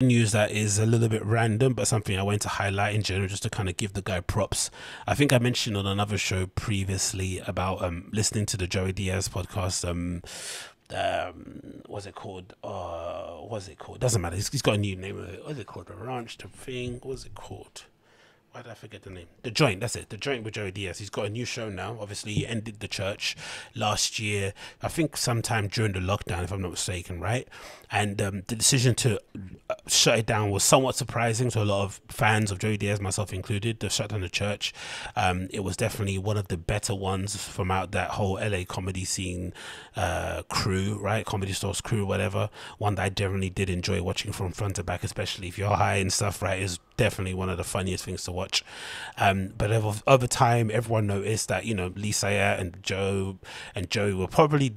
news that is a little bit random, but something I wanted to highlight in general, just to kind of give the guy props. I think I mentioned on another show previously about listening to the Joey Diaz podcast. What's it called? Doesn't matter. He's got a new name of it. What's it called? The Ranch, the thing. What's it called? Why did I forget the name? The Joint, that's it. The Joint with Joey Diaz. He's got a new show now. Obviously, he ended The Church last year, I think sometime during the lockdown, if I'm not mistaken, right? And the decision to shut it down was somewhat surprising to a lot of fans of Joey Diaz, myself included. They shut down The Church. It was definitely one of the better ones from out that whole LA comedy scene crew, right? Comedy Store's crew, whatever. One that I definitely did enjoy watching from front to back, especially if you're high and stuff, right? It's definitely one of the funniest things to watch. But over time, everyone noticed that, you know, Lee Syatt and Joey were probably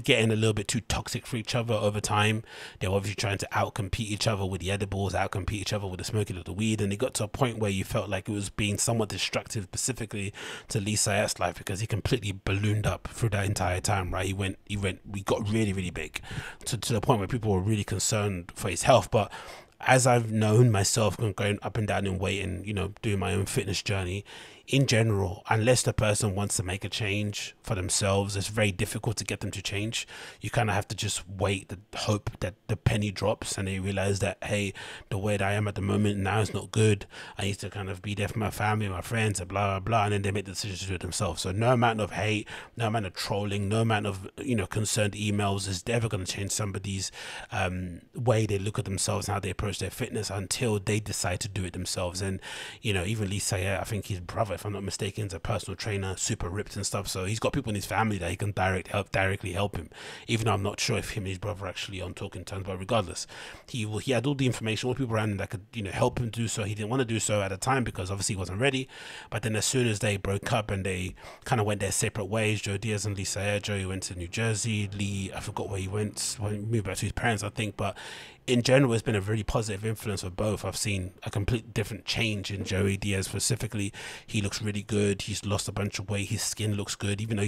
getting a little bit too toxic for each other over time. They were obviously trying to outcompete each other with the edibles, outcompete each other with the smoking of the weed, and it got to a point where you felt like it was being somewhat destructive, specifically to Lee Syatt's life, because he completely ballooned up through that entire time, right? We got really, really big to the point where people were really concerned for his health. But as I've known myself, going up and down in weight and, you know, doing my own fitness journey, in general, unless the person wants to make a change for themselves, it's very difficult to get them to change. You kind of have to just wait, hope that the penny drops and they realize that, hey, the way that I am at the moment now is not good. I need to kind of be there for my family, my friends, and blah, blah, blah. And then they make the decisions to do it themselves. So no amount of hate, no amount of trolling, no amount of, you know, concerned emails is ever going to change somebody's way they look at themselves and how they approach their fitness until they decide to do it themselves. And, you know, even Lee Syatt, I think his brother, if I'm not mistaken, is a personal trainer, super ripped and stuff, so he's got people in his family that he can directly help him, even though I'm not sure if him and his brother are actually on talking terms. But regardless, he had all the information, all the people around him that could, you know, help him do so. He didn't want to do so at the time because obviously he wasn't ready. But then as soon as they broke up and they kind of went their separate ways, Joey Diaz and Lee Syatt, Joey went to New Jersey, Lee, I forgot where he went, well, he moved back to his parents, I think. But in general, it's been a really positive influence for both. I've seen a complete different change in Joey Diaz specifically. He looks really good. He's lost a bunch of weight. His skin looks good, even though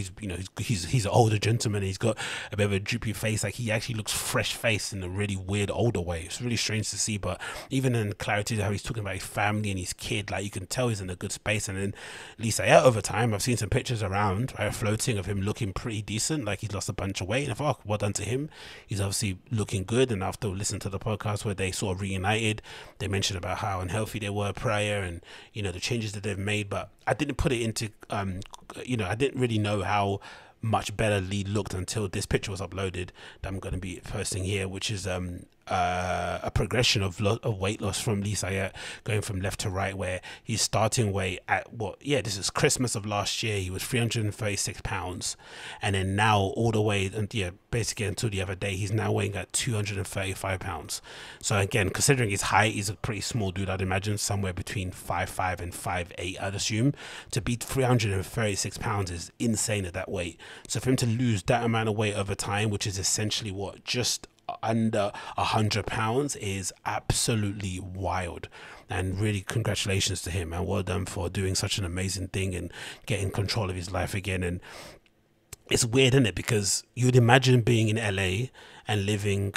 he's an older gentleman. He's got a bit of a droopy face. Like, he actually looks fresh-faced in a really weird older way. It's really strange to see, but even in clarity how he's talking about his family and his kid, like, you can tell he's in a good space. And then Lee Syatt, over time, I've seen some pictures around, right, floating of him looking pretty decent. Like, he's lost a bunch of weight, and I thought, oh, well done to him. He's obviously looking good. And after listening to the podcast where they sort of reunited, they mentioned about how unhealthy they were prior and, you know, the changes that they've made. But I didn't put it into you know, I didn't really know how much better Lee looked until this picture was uploaded that I'm going to be posting here, which is a progression of weight loss from Lee Syatt, going from left to right, where he's starting weight at this is Christmas of last year, he was 336 pounds, and then now all the way, and yeah, basically until the other day, he's now weighing at 235 pounds. So again, considering his height, he's a pretty small dude. I'd imagine somewhere between 5'5" and 5'8", I'd assume. To be 336 pounds is insane at that weight. So for him to lose that amount of weight over time, which is essentially what, just under 100 pounds, is absolutely wild. And really, congratulations to him, and well done for doing such an amazing thing and getting control of his life again. And it's weird, isn't it, because you'd imagine being in LA and living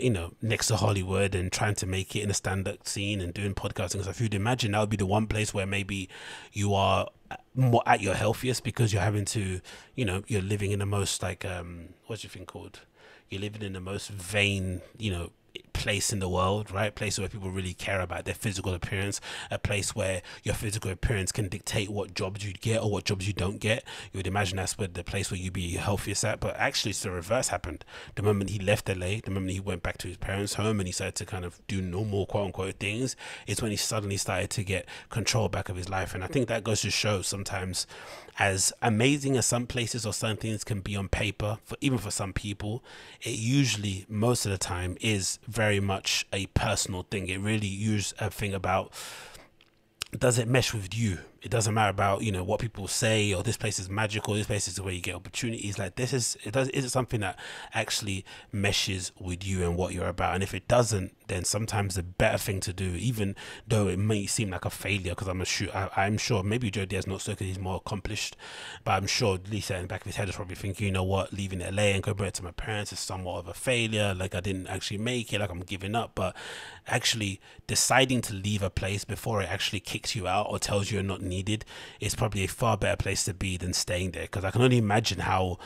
you know, next to Hollywood and trying to make it in a stand-up scene and doing podcasting and stuff, you'd imagine that would be the one place where maybe you are more at your healthiest, because you're having to, you know, you're living in the most, like, what's your thing called, you're living in the most vain, you know, place in the world, right? Place where people really care about their physical appearance, a place where your physical appearance can dictate what jobs you get or what jobs you don't get. You would imagine that's where the place where you'd be healthiest at, but actually it's the reverse happened. The moment he left LA, the moment he went back to his parents' home and he started to kind of do normal quote-unquote things, it's when he suddenly started to get control back of his life. And I think that goes to show, sometimes, as amazing as some places or some things can be on paper, for even for some people, it usually most of the time is very much a personal thing. It really is a thing about, does it mesh with you, It doesn't matter about, you know, what people say, or this place is magical, this place is the way you get opportunities. Like, this is, is it something that actually meshes with you and what you're about? And if it doesn't, then sometimes the better thing to do, even though it may seem like a failure, because I'm sure maybe Joe Diaz not so, because he's more accomplished, but I'm sure Lisa in the back of his head is probably thinking, you know what, leaving LA and going back to my parents is somewhat of a failure. Like, I didn't actually make it, like, I'm giving up. But actually deciding to leave a place before it actually kicks you out or tells you you're not needed is probably a far better place to be than staying there, because I can only imagine how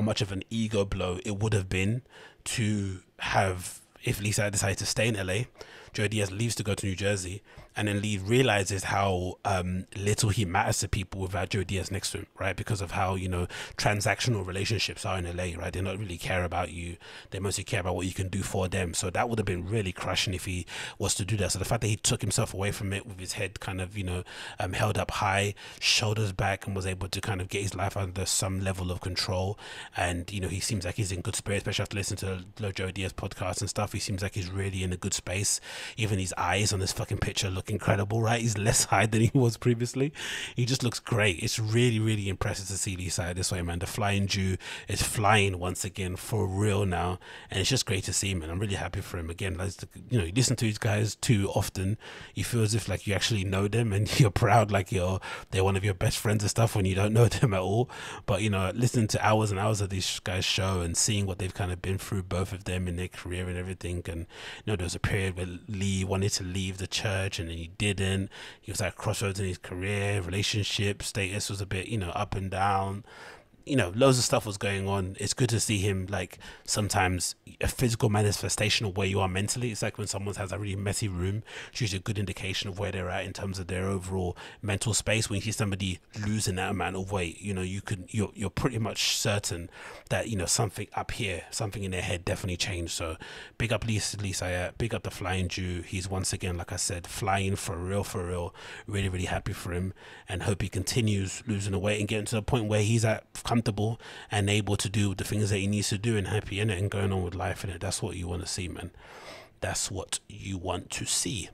much of an ego blow it would have been to have, if Lee Syatt decided to stay in LA, Joey Diaz leaves to go to New Jersey, and then Lee realizes how little he matters to people without Joey Diaz next to him, right? Because of how, you know, transactional relationships are in LA, right? They don't really care about you. They mostly care about what you can do for them. So that would have been really crushing if he was to do that. So the fact that he took himself away from it with his head kind of, you know, held up high, shoulders back, and was able to kind of get his life under some level of control. And, you know, he seems like he's in good spirit, especially after listening to Joey Diaz podcasts and stuff. He seems like he's really in a good space. Even his eyes on this fucking picture look incredible, right? He's less high than he was previously. He just looks great. It's really, really impressive to see Lee Syatt this way, man. The Flying Jew is flying once again for real now, and it's just great to see him, and I'm really happy for him. Again, like, you know, you listen to these guys too often, you feel as if like you actually know them and you're proud, like they're one of your best friends and stuff, when you don't know them at all. But, you know, listening to hours and hours of these guys' show and seeing what they've kind of been through, both of them in their career and everything. And, you know, there was a period where Lee wanted to leave the church and then he didn't. He was at crossroads in his career, relationship status was a bit, you know, up and down. You know, loads of stuff was going on. It's good to see him, like, sometimes a physical manifestation of where you are mentally. It's like when someone has a really messy room, it's usually a good indication of where they're at in terms of their overall mental space. When you see somebody losing that amount of weight, you know, you're pretty much certain that, you know, something up here, something in their head definitely changed. So big up Lee Syatt, big up the Flying Jew. He's once again, like I said, flying for real, for real. Really, really happy for him, and hope he continues losing the weight and getting to the point where he's at comfortable and able to do the things that he needs to do and happy in it and going on with life in it. That's what you want to see, man. That's what you want to see.